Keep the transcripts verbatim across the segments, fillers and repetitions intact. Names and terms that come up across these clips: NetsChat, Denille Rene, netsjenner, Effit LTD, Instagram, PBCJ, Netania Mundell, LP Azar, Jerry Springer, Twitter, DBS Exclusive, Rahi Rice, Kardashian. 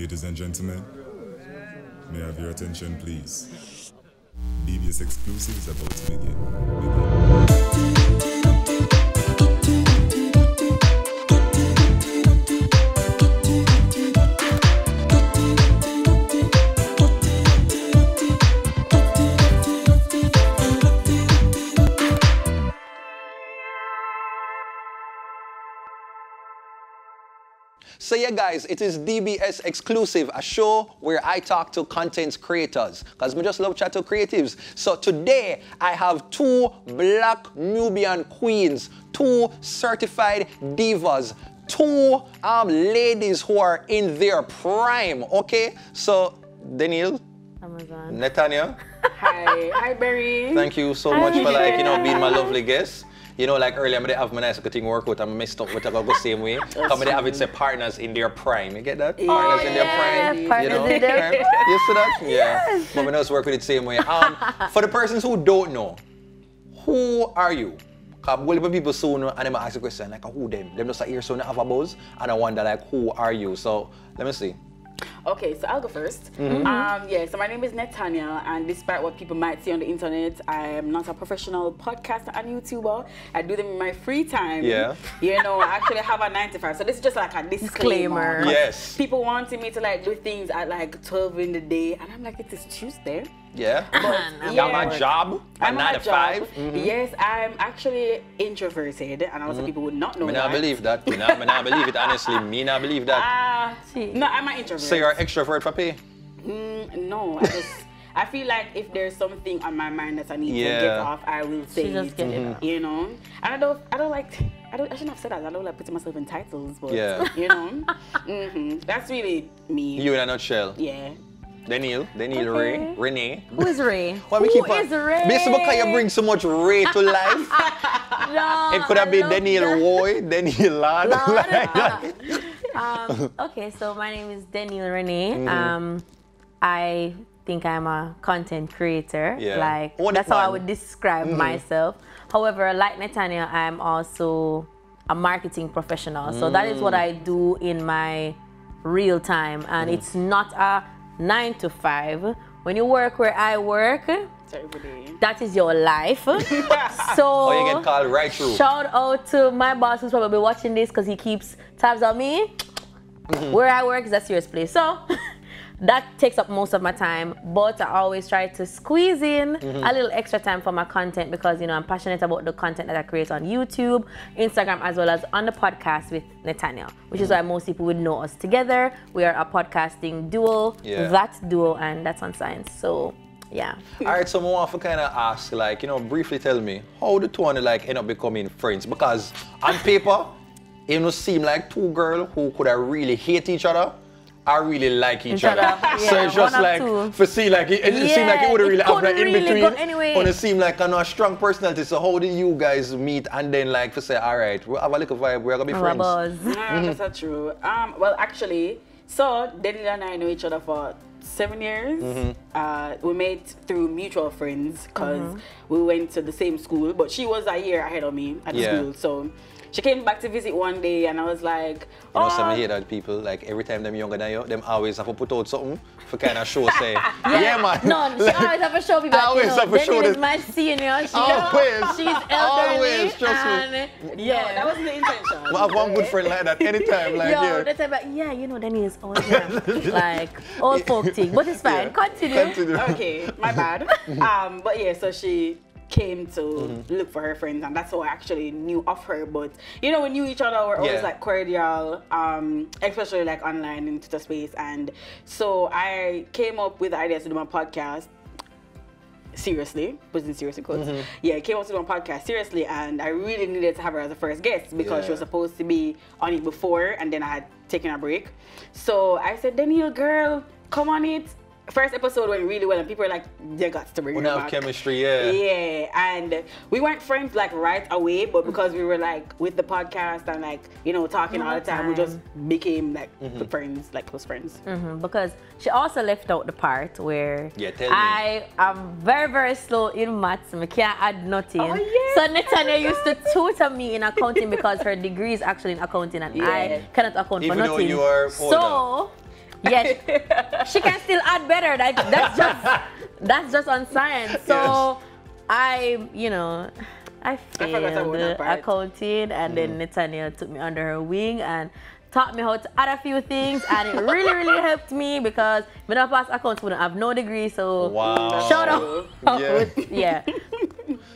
Ladies and gentlemen, may I have your attention, please? D B S Exclusive is about to begin. So yeah guys, it is D B S Exclusive, a show where I talk to content creators, because I just love chat to creatives. So today, I have two black Nubian queens, two certified divas, two um, ladies who are in their prime, okay? So, Denille, Amazon. Netania. Hi, hi Barry. Thank you so hi. much for like, you know, being my lovely guest. You know, like earlier, I'm going to have my nice thing work out and messed up with I go same way. I'm going to have it say partners in their prime. You get that? Yeah. Partners in their prime. Partners you know, in their prime. You see that? Yeah. Yes. But we know work with it same way. Um, for the persons who don't know, who are you? Because well, people soon and they ask a question like, who them? Them just hear soon have a buzz and I wonder like, who are you? So let me see. Okay, so I'll go first. Mm-hmm. um, yeah, so my name is Netania, and despite what people might see on the internet, I am not a professional podcaster and YouTuber. I do them in my free time. Yeah. You know, I actually have a nine to five, so this is just like a disclaimer. disclaimer. Yes. People wanting me to like do things at like twelve in the day, and I'm like, it is Tuesday. Yeah. But, yeah. I'm at my job at nine to five. Mm-hmm. Yes, I'm actually introverted, and a lot of people would not know me that. I believe that. Me not, me not believe it, honestly. Me not believe that. Uh, no, I'm an introvert. So you're an extrovert, papi? Mm, no, I just... I feel like if there's something on my mind that I need yeah. to get off, I will say she just it, get it. You know? And I don't, I don't like... I, don't, I shouldn't have said that. I don't like putting myself in titles, but, yeah. you know? Mm-hmm. That's really me. You in a nutshell. Yeah. Denille, Denille okay. Rene, Rene. Who is Ray? Well, we Who keep is on, Ray? Basically because you bring so much Ray to life. No, it could have I been Denille Roy, Denille Lard. um, okay, so my name is Denille Rene. Mm. Um, I think I'm a content creator. Yeah. Like One that's one. how I would describe mm. myself. However, like Netania, I'm also a marketing professional. So mm. that is what I do in my real time, and mm. it's not a nine to five. When you work where I work, everybody. That is your life. So oh, you get called right through. Shout out to my boss who's probably watching this because he keeps tabs on me. Mm-hmm. Where I work is a serious place. So that takes up most of my time, but I always try to squeeze in mm-hmm. a little extra time for my content because you know I'm passionate about the content that I create on YouTube, Instagram, as well as on the podcast with Netania, which mm-hmm. is why most people would know us together. We are a podcasting duo, yeah. that duo, and that's on science. So yeah. Alright, so I want to kind of ask, like, you know, briefly tell me how the two wanna like end up becoming friends, because on paper, it would seem like two girls who could have really hate each other. I really like each, each other, other. Yeah, so it's just like two. for see like it, it yeah, seemed like it would really have like in really between. Anyway. But it seemed like I know a strong personality. So how do you guys meet and then like for say, all right, we'll have a little vibe. We're gonna be friends. No, that's not true. Um, well, actually, so Denille and I know each other for seven years. Mm-hmm. Uh, we met through mutual friends because mm-hmm. we went to the same school, but she was a year ahead of me at the yeah. school, so. She came back to visit one day and I was like, oh. You know, some hear that people, like every time they're younger than you, them always have to put out something for kind of show, say, yeah. yeah, man. No, she like, always have to show people. I always you know, have to show this. Is my senior. She, always. She's elderly. Always, trust me. Yeah, no, that was the intention. I have one good friend like that anytime. Like, Yo, yeah. that's about, yeah, you know, Denille is old. Like, old folk thing. But it's fine. Yeah. Continue. Continue. Okay, my bad. um, But yeah, so she came to mm-hmm. look for her friends, and that's how I actually knew of her. But you know, we knew each other. We're always yeah. like cordial, um, especially like online in Twitter space. And so I came up with the idea to do my podcast. Seriously, wasn't seriously good. Mm-hmm. Yeah, I came up to my podcast seriously, and I really needed to have her as a first guest because yeah. she was supposed to be on it before, and then I had taken a break. So I said, Denille, girl, come on it. First episode went really well, and people were like, they got to bring you back. Chemistry, yeah. Yeah, and we weren't friends like right away, but because we were like with the podcast and like, you know, talking all the time, we just became like mm-hmm. friends, like close friends. Mm-hmm. Because she also left out the part where yeah, tell I me. am very, very slow in maths. I can't add nothing. Oh, yes. So Netania used to tutor me in accounting because her degree is actually in accounting, and yeah. I cannot account Even for nothing. Even though you are older. So Yes, she can still add better. Like, that's just that's just on science. So yes. I, you know, I failed accounting, and mm. then Netania took me under her wing and taught me how to add a few things, and it really, really helped me because when I pass accounts, wouldn't have no degree. So wow. shout out, yeah. yeah.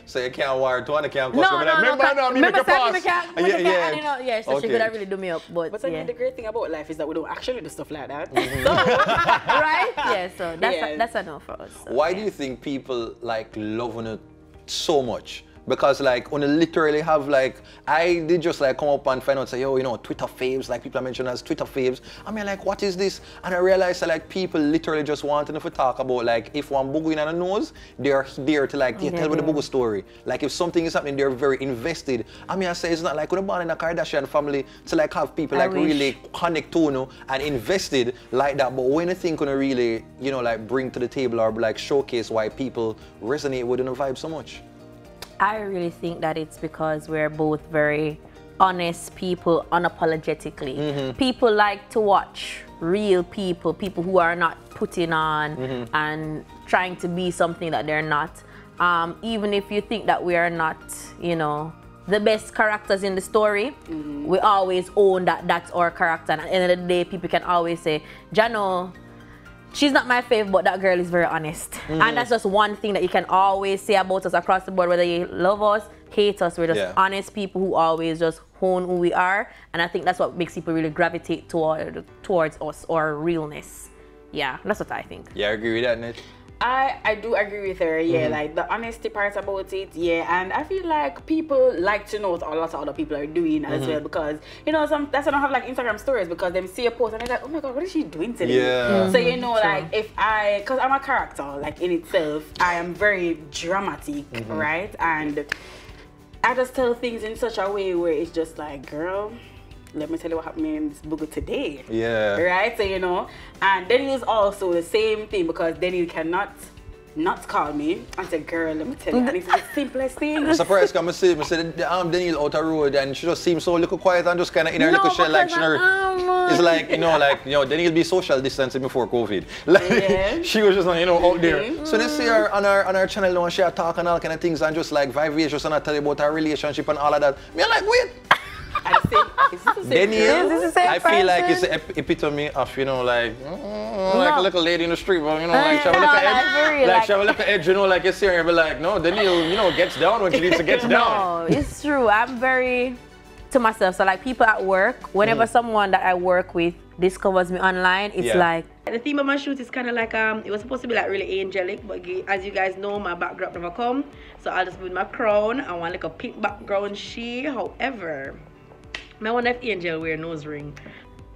So you can't wire to an account. No, no, like, no, remember, no, me remember make a pass. Make a, make yeah, a yeah. You know, yeah, so okay. she could have really do me up. But, but I yeah. mean, the great thing about life is that we don't actually do stuff like that. Mm-hmm. So, right? Yeah, so that's, yeah. A, that's a no for us. So, Why yeah. do you think people like love it so much? Because like, when they literally have like, I did just like come up and find out, say, yo, you know, Twitter faves, like people are mentioned as Twitter faves. I mean, like, what is this? And I realized that like people literally just wanted to talk about like, if one booger in and knows, they're there to like, yeah, tell me the booger story. Like if something is happening, they're very invested. I mean, I say, it's not like when you're born in a Kardashian family to like have people like really connect to, you know, and invested like that. But when you think gonna really, you know, like bring to the table or like showcase why people resonate with the vibe so much? I really think that it's because we're both very honest people, unapologetically. Mm-hmm. People like to watch real people, people who are not putting on mm-hmm. and trying to be something that they're not. Um, even if you think that we are not, you know, the best characters in the story, mm-hmm. we always own that that's our character. And at the end of the day, people can always say, Jano, she's not my fave, but that girl is very honest. Mm-hmm. And that's just one thing that you can always say about us across the board, whether you love us, hate us, we're just yeah. honest people who always just hone who we are. And I think that's what makes people really gravitate toward, towards us, or realness. Yeah, that's what I think. Yeah, I agree with that, Ned. I, I do agree with her, yeah, mm-hmm. like the honesty part about it, yeah, and I feel like people like to know what a lot of other people are doing mm-hmm. as well, because, you know, some that's why I don't have like Instagram stories, because they see a post and they're like, oh my god, what is she doing today? Yeah. Mm-hmm. So, you know, sure. like, if I, because I'm a character, like, in itself, I am very dramatic, mm-hmm. right? And I just tell things in such a way where it's just like, girl, let me tell you what happened in this book today. Yeah. Right? So, you know, and Denille is also the same thing, because Denille cannot not call me and say, girl, let me tell you, and it's the simplest thing. I'm surprised because I see, I said, um, Denille out the road and she just seems so little quiet and just kind of in her no, little shell like, she um, it's like, you know, like, you know, Denille be social distancing before COVID. Like, yeah. she was just, you know, out there. Mm-hmm. So they see her on our, on our channel now, she talk and all kind of things and just like vivacious and I tell you about her relationship and all of that. Me, I'm like, wait. I say, is this the same Denille, is this the same I person? Feel like it's the ep epitome of, you know, like, mm, like no. a little lady in the street, but, you know, like, she have a little edge, like, she have a little edge, you know, like, it's here, and be like, no, Denille, you know, gets down when she needs to get no, down. No, it's true. I'm very to myself. So, like, people at work, whenever mm. someone that I work with discovers me online, it's yeah. like... The theme of my shoot is kind of like, um, it was supposed to be like really angelic, but as you guys know, my backdrop never come, so I'll just put my crown, I want like a pink background shade, however... I want that angel wear a nose ring.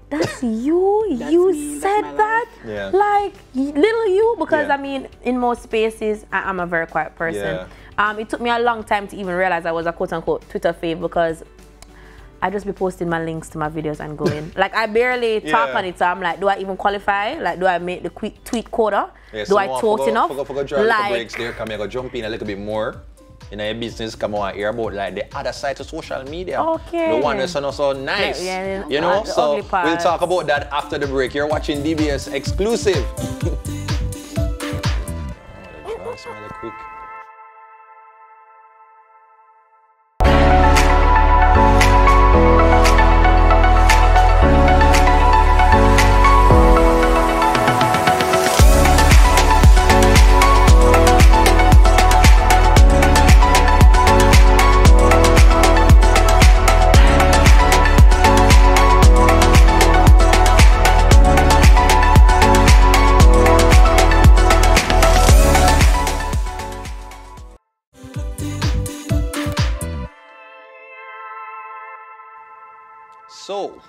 That's you? That's you me. Said that? Yeah. Like, little you? Because, yeah. I mean, in most spaces, I am a very quiet person. Yeah. Um, It took me a long time to even realize I was a quote-unquote Twitter fave because I just be posting my links to my videos and going. Like, I barely talk yeah. on it, so I'm like, do I even qualify? Like, do I make the quick tweet quota? Yeah, do I talk enough? Forgot, forgot, forgot like, breaks there. Come here, go jump in a little bit more. You know, your business come on here about like the other side of social media. Okay. The one that's not so nice. Yeah, yeah, you know, so we'll talk about that after the break. You're watching D B S Exclusive. So,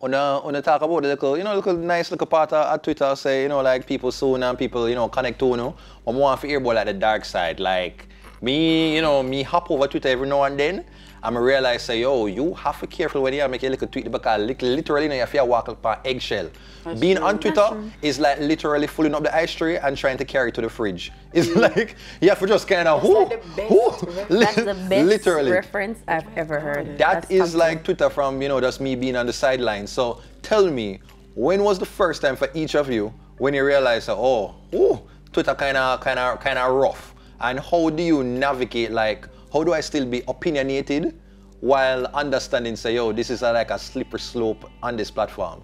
on a, on a talk about the little, you know, little nice little part at Twitter, say, you know, like people soon and people, you know, connect to, you know, I'm more of earball at the dark side. Like, me, you know, me hop over Twitter every now and then, and I realize, say, yo, you have to be careful when you make a little tweet because literally, you know, you have to walk up an eggshell. That's Being true. On Twitter is like literally filling up the ice tray and trying to carry it to the fridge. It's mm. like, you have to just kind of, whoo, whoo. That's the best literally. Reference I've ever heard. That That's is something. Like Twitter from, you know, just me being on the sidelines. So tell me, when was the first time for each of you when you realized, oh, ooh, Twitter kinda, kinda, kinda rough? And how do you navigate, like, how do I still be opinionated while understanding, say, yo, this is a, like a slippery slope on this platform?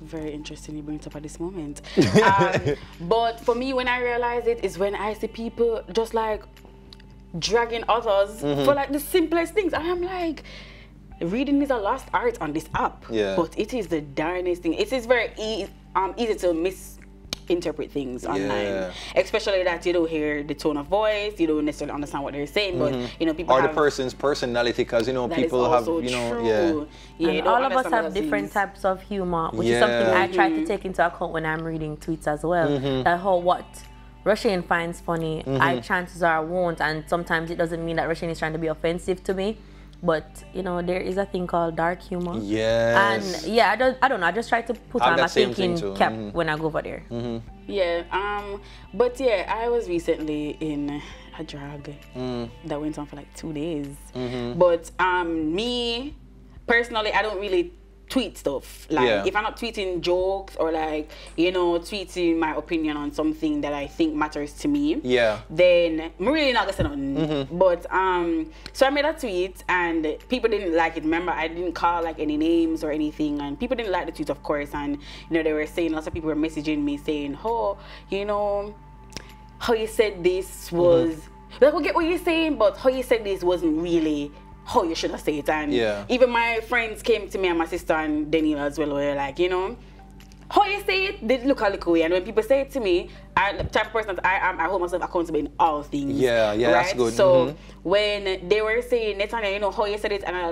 Very interesting you bring it up at this moment. um, but for me, when I realize it, is when I see people just like dragging others mm-hmm. for like the simplest things. I am like, reading is a lost art on this app. Yeah. But it is the darnest thing. It is very e um, easy to miss. interpret things online, yeah. especially that you don't hear the tone of voice, you don't necessarily understand what they're saying, but mm-hmm. you know, people or have, the person's personality, because you know people have, you know, true. yeah, yeah all of us have different things. types of humor, which yeah. is something mm-hmm. I try to take into account when I'm reading tweets as well. Mm-hmm. That whole what Russian finds funny, mm-hmm. I chances are won't, and sometimes it doesn't mean that Russian is trying to be offensive to me. But you know, there is a thing called dark humor. Yes. And yeah, I don't, I don't know. I just try to put on my thinking cap mm-hmm. when I go over there. Mm-hmm. Yeah. Um. But yeah, I was recently in a drag mm. that went on for like two days. Mm-hmm. But um, me personally, I don't really tweet stuff. Like yeah. if I'm not tweeting jokes or like you know tweeting my opinion on something that I think matters to me, yeah, then I'm really not gonna say nothing. Mm-hmm. But um, so I made a tweet and people didn't like it. Remember, I didn't call like any names or anything, and people didn't like the tweet, of course. And you know they were saying, lots of people were messaging me saying, "Oh, you know, how you said this was mm-hmm. like we get what you're saying, but how you said this wasn't really." Oh, you should have said it. And yeah. even my friends came to me and my sister and Denille as well. Were like, you know, how you say it did look a little way. And when people say it to me, I, the type of person that I am, I hold myself accountable in all things. Yeah, yeah, right? That's good. So mm -hmm. when they were saying, Netania, you know, how you said it, and I,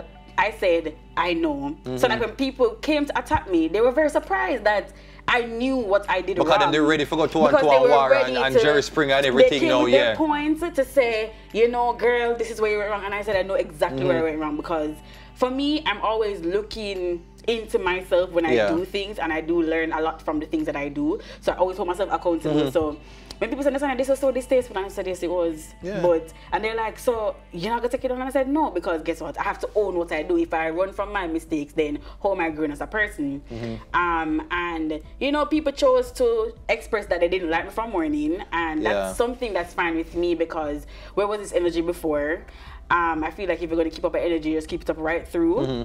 I said, I know. Mm -hmm. So like when people came to attack me, they were very surprised that I knew what I did because wrong. Because they were ready for go to and to a war and, and Jerry Springer and everything now, yeah. They came to their points to say, you know, girl, this is where you went wrong. And I said, I know exactly mm-hmm. where I went wrong. Because for me, I'm always looking into myself when I yeah. do things. And I do learn a lot from the things that I do. So I always hold myself accountable. Mm-hmm. So when people say, this was so distasteful, and I said, yes, it was. Yeah. But, and they're like, so you're not going to take it on? And I said, no, because guess what? I have to own what I do. If I run from my mistakes, then how am I growing as a person? Mm-hmm. um, and, you know, people chose to express that they didn't like me from morning. And yeah. that's something that's fine with me, because where was this energy before? Um, I feel like if you're going to keep up an energy, just keep it up right through. Mm-hmm.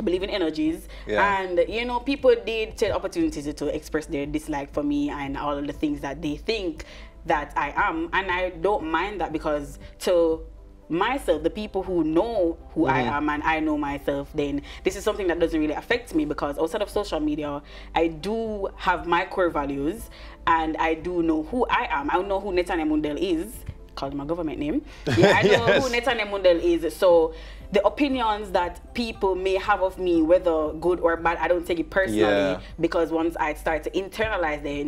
I believe in energies, yeah. and you know, people did take opportunities to express their dislike for me and all of the things that they think that I am, and I don't mind that, because to myself, the people who know who mm-hmm. I am and I know myself, then this is something that doesn't really affect me, because outside of social media, I do have my core values, and I do know who I am. I know who Netania Mundell is. Call him my government name. Yeah, I know yes. who Netania Mundell is. So the opinions that people may have of me, whether good or bad, I don't take it personally, yeah. because once I start to internalize them,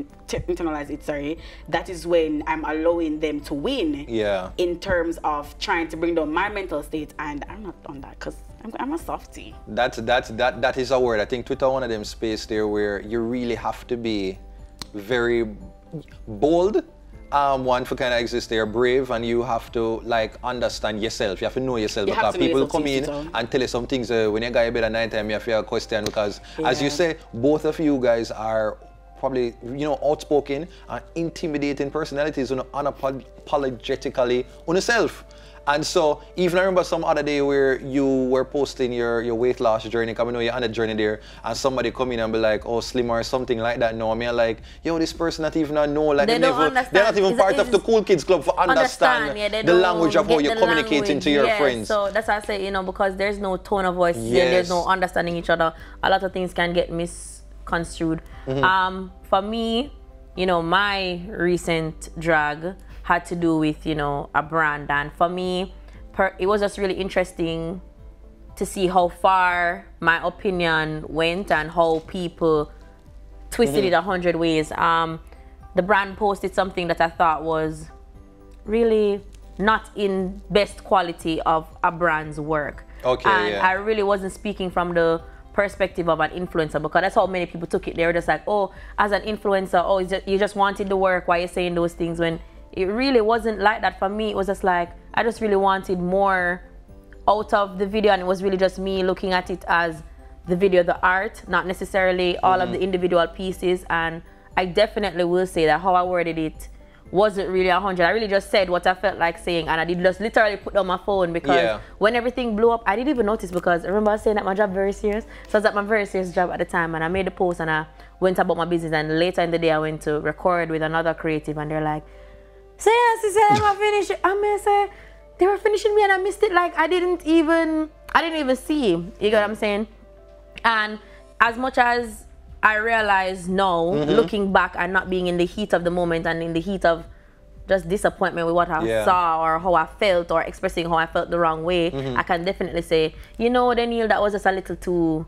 internalize it, sorry, that is when I'm allowing them to win. Yeah. In terms of trying to bring down my mental state, and I'm not on that, because I'm, I'm a softie. That's that's that that is a word. I think Twitter one of them space there where you really have to be very bold. Um, one for kind of exist, they're brave, and you have to like understand yourself. You have to know yourself, you because people come in too. and tell you some things uh, when you got a bit at night time, you have to question, because yeah. as you say, both of you guys are probably, you know, outspoken and intimidating personalities, you know, unapologetically on yourself. And so, even I remember some other day where you were posting your, your weight loss journey, because I know you're on a journey there, and somebody come in and be like, oh, slim or something like that. No, I mean, like, yo, this person not even know, like, they they never, they're not even it's, part it's, of the cool kids club for understand, understand. Yeah, the language of how you're communicating language. to your yeah, friends. So, that's why I say, you know, because there's no tone of voice, yes. there's no understanding each other, a lot of things can get misconstrued. Mm-hmm. Um, for me, you know, my recent drag had to do with, you know, a brand. And for me, per, it was just really interesting to see how far my opinion went and how people twisted mm-hmm. it a hundred ways. Um, the brand posted something that I thought was really not in best quality of a brand's work. Okay, and yeah. I really wasn't speaking from the perspective of an influencer, because that's how many people took it. They were just like, oh, as an influencer, oh, just, you just wanted the work, why are you saying those things when it really wasn't like that for me. It was just like, I just really wanted more out of the video, and it was really just me looking at it as the video, the art, not necessarily all mm-hmm. of the individual pieces. And I definitely will say that how I worded it wasn't really a hundred. I really just said what I felt like saying, and I did just literally put down my phone because yeah. when everything blew up, I didn't even notice, because I remember I was saying that my job very serious. So I was at my very serious job at the time, and I made the post and I went about my business, and later in the day I went to record with another creative, and they're like, say yes, he said I finished it. I mean, say they were finishing me and I missed it, like I didn't even I didn't even see. You get what I'm saying? And as much as I realize now, mm-hmm. looking back and not being in the heat of the moment and in the heat of just disappointment with what I yeah. saw or how I felt, or expressing how I felt the wrong way, mm-hmm. I can definitely say, you know, Denille, that was just a little too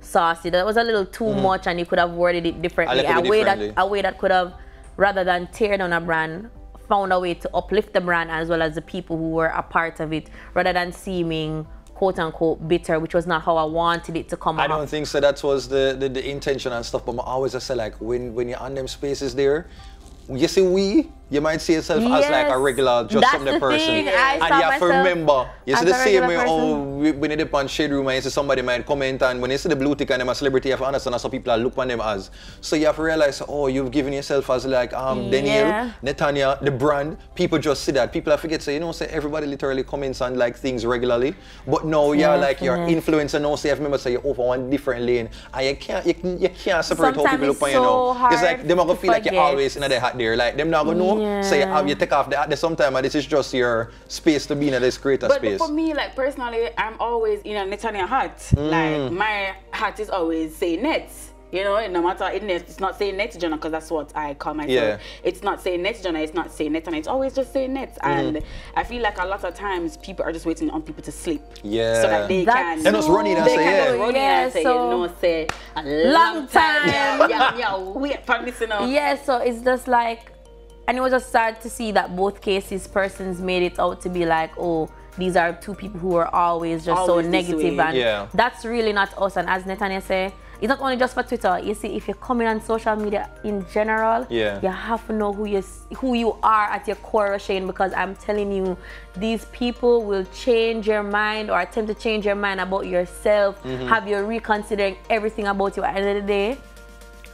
saucy. That was a little too mm-hmm. much, and you could have worded it differently. A, a way differently. that a way that could have, rather than tear down a brand, found a way to uplift the brand as well as the people who were a part of it, rather than seeming quote unquote bitter, which was not how I wanted it to come out. I don't think so. That was the, the the intention and stuff. But I always just say, like, when when you're on them spaces there, you see we, you might see yourself yes. as like a regular, just That's something the person. Thing. I and you have to remember, you see the same way oh, when you dip on Shade Room and you see somebody might comment, and when you see the blue tick and them a celebrity, you have to understand that's how people are look on them as. So you have to realize, oh, you've given yourself as like um, Denille, yeah. Netania, the brand. People just see that. People forget, so you know, say everybody literally comments on like things regularly. But now you're yeah, like your influencer now, so you have to remember, say so you're over one different lane. And you can't, you, you can't separate Sometimes how people look on you now. It's like they're not going to feel forget. like you're always in their hat there. Like, they're not going to know. Yeah. So you, have, you take off the at sometime, and this is just your space to be in this creator but space. But for me, like personally, I'm always in a Netania hat. Mm. Like my hat is always say Nets. You know, no matter it, it's not saying Nets Jonah, because that's what I call myself. Yeah. It's not saying Nets Jonah. It's not saying Nets, and it's always just saying Nets. Mm. And I feel like a lot of times people are just waiting on people to sleep. Yeah. So that they that's can. They're just running and they say yeah. Running yeah, and say so you know, say a long, long time. time. yeah, yeah. Wait for this, you know. Yeah. So it's just like. And it was just sad to see that both cases, persons made it out to be like, oh, these are two people who are always just always so negative. And yeah. that's really not us. And as Netania said, it's not only just for Twitter. You see, if you're coming on social media in general, yeah. you have to know who you, who you are at your core, Shane, because I'm telling you, these people will change your mind or attempt to change your mind about yourself, mm-hmm. have you reconsidering everything about you at the end of the day.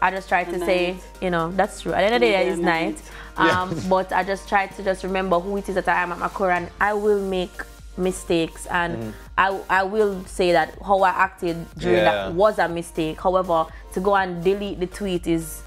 I just try to night. say, you know, that's true. At the end of the day, it's night. Um, yeah. But I just try to just remember who it is that I am at my core, and I will make mistakes, and mm. I, I will say that how I acted during yeah. that was a mistake. However, to go and delete the tweet is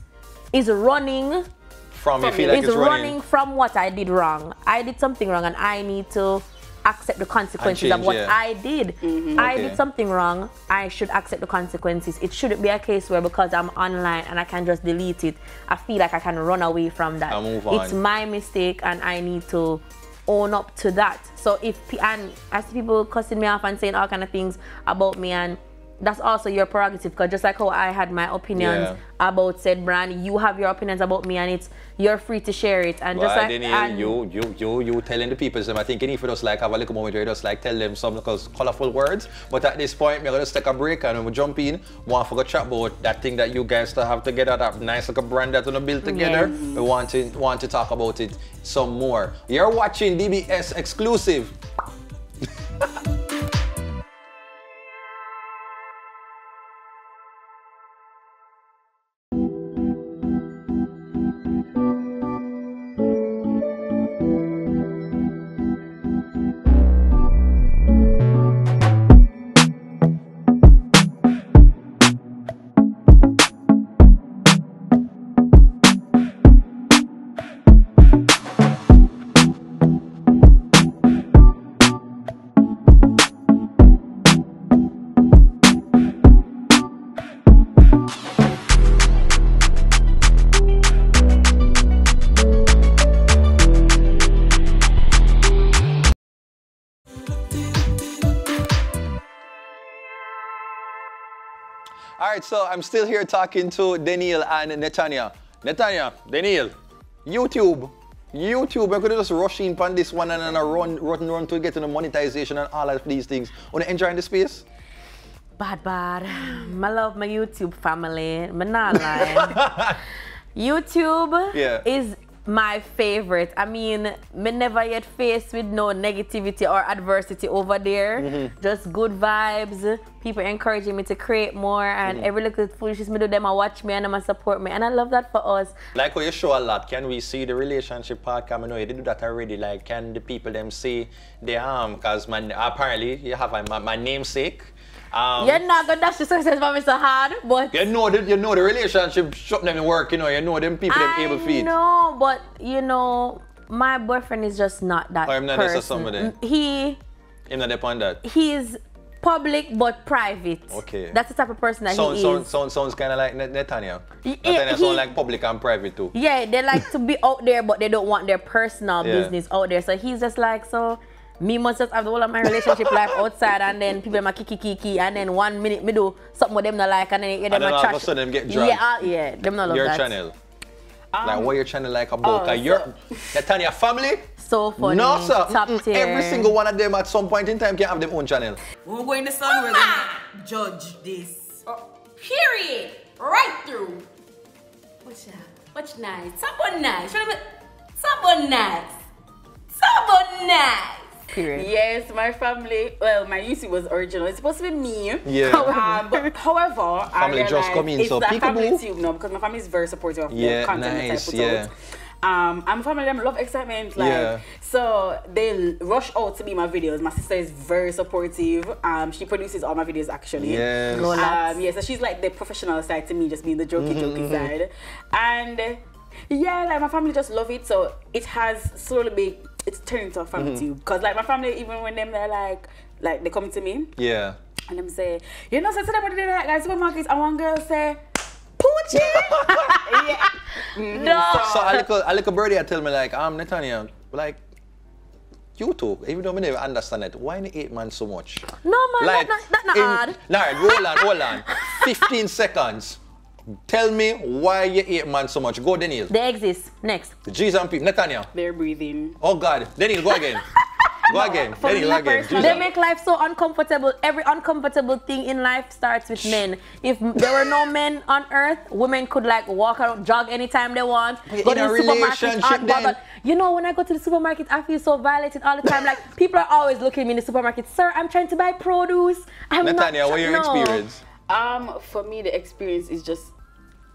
is running from, from you feel like it's, it's running. running from what I did wrong. I did something wrong, and I need to accept the consequences change, of what yeah. I did. Mm-hmm. I okay. did something wrong. I should accept the consequences. It shouldn't be a case where because I'm online and I can just delete it, I feel like I can run away from that. I move on. It's my mistake, and I need to own up to that. So if and I see people cussing me off and saying all kind of things about me, and that's also your prerogative, because just like how I had my opinions yeah. about said brand, you have your opinions about me, and it's you're free to share it. And well, just like and you, you, you, you telling the people, them. I think if you just like have a little moment where you just like tell them some little colorful words. But at this point, we're gonna just take a break and we jump in. We want to go chat about that thing that you guys to have together, that nice little brand that we're build together. Yes. We want to want to talk about it some more. You're watching D B S Exclusive. So I'm still here talking to Denille and Netania. Netania, Denille, YouTube. YouTube, I could just rush in on this one and then run, run, run to get to the monetization and all of these things. Wanna enjoy the space? Bad, bad. I love my YouTube family. I'm not lying. YouTube yeah. is my favorite. I mean, me never yet faced with no negativity or adversity over there. Mm-hmm. Just good vibes, people encouraging me to create more, and mm-hmm. every little foolishness me do, them I watch me and them I support me, and I love that for us. Like what you show a lot, can we see the relationship part coming? I know you did do that already, like can the people them see the arm? Because apparently you have my, my namesake. Um, you're not gonna dash the success for me so hard, but you know the, you know the relationship shop them work, you know, you know them people them able feed. I know, but you know, my boyfriend is just not that or person. He him not upon that. He's public but private. Okay. That's the type of person that sound, he sound, is. Sound, sounds kind of like Netania. It, Netania sounds like public and private too. Yeah, they like to be out there, but they don't want their personal yeah. business out there. So he's just like, so me must just have the whole of my relationship life outside, and then people my kiki kiki, and then one minute me do something with them not like, and then you hear them and then trash. Them get dragged. Yeah, uh, yeah, them not love your that. Channel. Um, like what your channel like about? Oh, your so, Netania family? So funny. No sir. Top mm-mm, tier. Every single one of them at some point in time can have their own channel. We're going to sun we're gonna judge this. Oh. Period. Right through. Watch out. Watch nice. Someone nice. Someone nice. Someone nice. Period. Yes, my family, well, my YouTube was original. It's supposed to be me. Yeah. Um, but however, family I just come in, it's so that family tube now because my family is very supportive of yeah, content nice, that I put yeah. out. Um, I'm family, them love excitement, like yeah. so they rush out to be my videos. My sister is very supportive. Um, she produces all my videos actually. Yes. Um, yeah, so she's like the professional side to me, just being the jokey mm-hmm, jokey mm-hmm. side, and yeah, like my family just love it. So it has slowly been. It's turned to a family mm-hmm. too, because like my family, even when them they're like, like they come to me, yeah, and them say, you know, so today what they like, like supermarkets, and one girl say, Poochie, yeah, mm-hmm. no. So, so a little, a little birdie, I tell me like, I'm um, Netania, like. You too, even though I never understand it, why in eight man so much? No man, like, that's not, that's not in, hard. Nah, hold on, hold on, fifteen seconds. Tell me why you hate man so much. Go, Denille. They exist. Next. The G's and P. Netania. They're breathing. Oh, God. Denille, go again. Go no, again. Denille, go again. They make life so uncomfortable. Every uncomfortable thing in life starts with men. If there were no men on earth, women could like walk around, jog anytime they want. Go in to the supermarket. Aunt, then. But, you know, when I go to the supermarket, I feel so violated all the time. Like, people are always looking at me in the supermarket. Sir, I'm trying to buy produce. I'm Netania, not what your no. experience? Um, for me, the experience is just...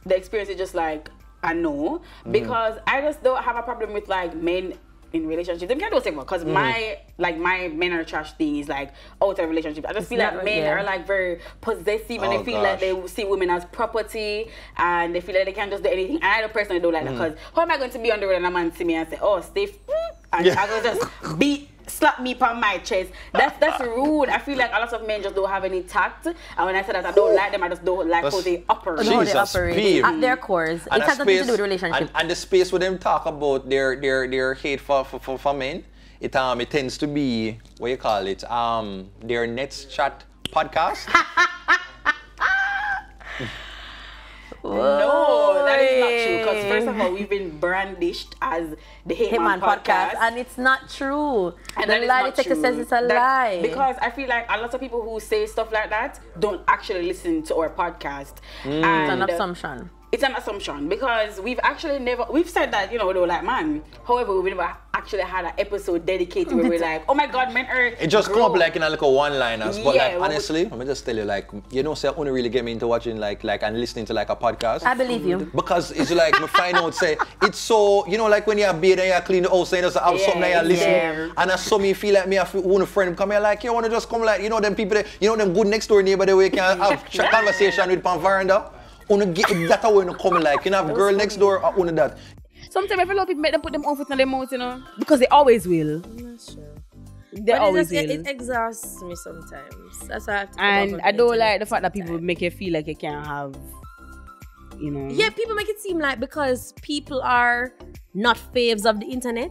The experience is just like, I know. Because mm. I just don't have a problem with like men in relationships. Them can't do a thing because mm. my like my men are trash thing is like out of relationship. I just it's feel like men yeah. are like very possessive oh, and they feel gosh. like they see women as property and they feel like they can't just do anything. And I don't personally don't like mm. that because how am I going to be on the road and a man see me and say, oh, Steve, and yeah. I go just beat. Slap me upon my chest. That's that's rude. I feel like a lot of men just don't have any tact. And when I say that I don't like them, I just don't like that's, how they operate. How they operate at their cores. And it has nothing to do with relationship. And, and the space where them talk about their their their hate for for, for, for men, it um it tends to be what you call it um their NetsChat podcast. No, that is not true. Because first of all, we've been brandished as the Hate Man podcast, podcast, and it's not true. And the lie detector says it's a lie. Because I feel like a lot of people who say stuff like that don't actually listen to our podcast. Mm. And it's an assumption. It's an assumption because we've actually never we've said that you know we don't like man. However, we never actually had an episode dedicated where we're like, oh my God, men are. It just grew. Come up like in a little one-liners, but yeah, like honestly, let me just tell you, like you know, say I only really get me into watching like like and listening to like a podcast. I believe you because it's like we find out say it's so you know like when you are bed and you are clean the house and you just have yeah, something that you listen yeah. and I saw me feel like me I own a friend come here like you want to just come like you know them people that, you know them good next door neighbor that we can have a conversation with pan veranda. That's how you come like, you know, have girl next door or only that. Sometimes I feel like people make them put them own foot in their mouth, you know. Because they always will. I'm not sure. They but always it, just, will. It exhausts me sometimes. That's why I have to And I don't like the fact that people make you feel like you can't have, you know. Yeah, people make it seem like because people are not faves of the internet,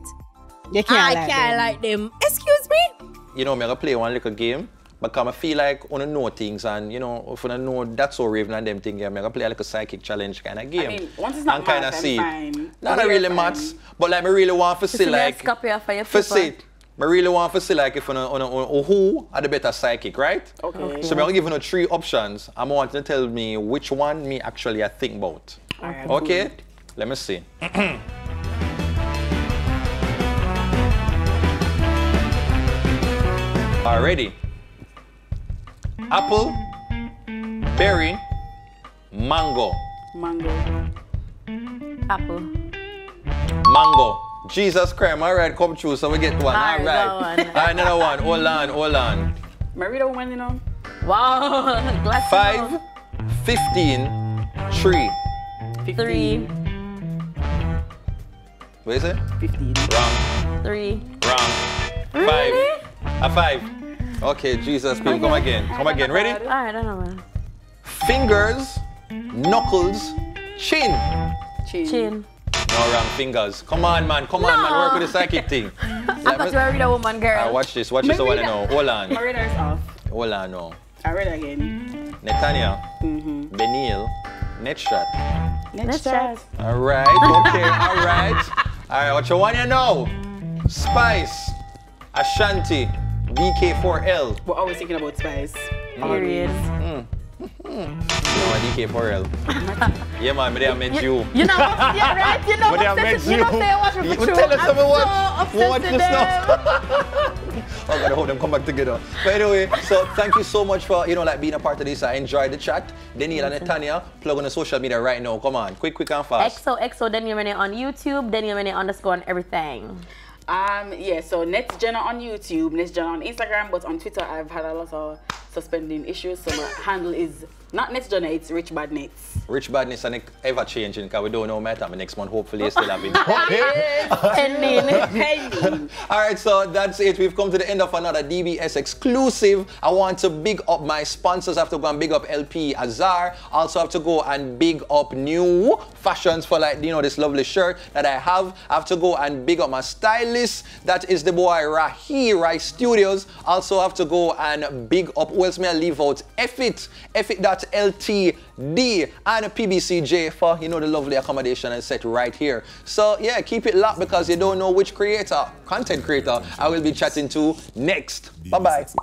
you can't I like can't them. like them. Excuse me? You know, I'm going to play one little game. Because I feel like I know things and, you know, if I know that's so Raven and them things, I'm going to play like a psychic challenge kind of game. I mean, once it's not and kind of see fine. Not really, really maths, but like, I really want to see like... For see, I really want to see like if I know who are the better psychic, right? Okay. okay. So I'm going to give you three options. I want you to tell me which one me actually I think about. All right, okay? Cool. Let me see. already. Apple, berry, mango. Mango. Apple. Mango. Jesus Christ. All right, come choose so we get one. All right. All right, one. All right another one. Hold on, hold on. Marito went, you know. Wow. Glass Five, fifteen, three. fifteen. Three. What is it? fifteen. Wrong. Three. Wrong. Five. Really? A five. Okay, Jesus, people, okay. Come again. Come again. Ready? All right, I don't know. Fingers, knuckles, chin. Chin. Chin. No, wrong. Fingers. Come on, man. Come no. on, man. Work with the psychic thing. I thought you were a reader woman, girl. All right, watch this. Watch this. I want to know. Hold on. My reader's off. Hold on, no. I read again. Netania. Mm-hmm. Denille. NetChat. NetChat. All right. Okay. All right. All right. What you want to know? Spice. Ashanti. D K four L. We're always thinking about spice. Period. Mm. D K four L. Yeah, man, but they are meant you. You know what's yeah, right? You know what's meant you. You know say what you tell us I'm what, so what this now. I gotta hold them come back together. But anyway, so thank you so much for you know like being a part of this. I enjoyed the chat. Denille and Netania, plug on the social media right now. Come on, quick, quick and fast. X O X O Denille Rene on YouTube, Denille Rene underscore on everything. Um yeah, so NetsJenna on YouTube, NetsJenna on Instagram, but on Twitter I've had a lot of suspending issues, so my handle is not NetsJenna, it's Rich Bad Nets. Rich Bad Nets and ever changing because we don't know matter. Next month hopefully still have it. Pending. Alright, so that's it. We've come to the end of another D B S exclusive. I want to big up my sponsors. I have to go and big up L P Azar. Also have to go and big up new fashions for like you know this lovely shirt that I have. I have to go and big up my style. List. That is the boy Rahi Rice Studios. Also have to go and big up, who else may I leave out? Effit, Effit L T D and P B C J for, you know, the lovely accommodation and set right here. So yeah, keep it locked because you don't know which creator, content creator I will be chatting to next. Bye-bye.